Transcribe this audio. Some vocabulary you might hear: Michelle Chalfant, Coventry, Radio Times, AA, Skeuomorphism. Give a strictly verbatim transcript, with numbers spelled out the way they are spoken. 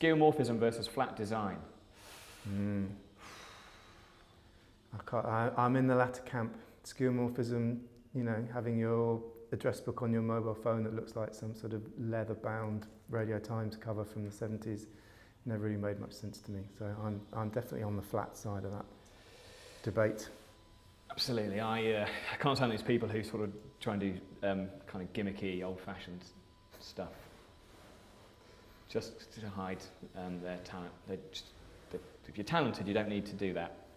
Skeuomorphism versus flat design. Mm. I can't, I, I'm in the latter camp. Skeuomorphism, you know, having your address book on your mobile phone that looks like some sort of leather-bound Radio Times cover from the seventies never really made much sense to me. So I'm, I'm definitely on the flat side of that debate. Absolutely. I, uh, I can't stand these people who sort of try and do um, kind of gimmicky, old-fashioned stuff just to hide um, their talent. They're just, they're, if you're talented, you don't need to do that.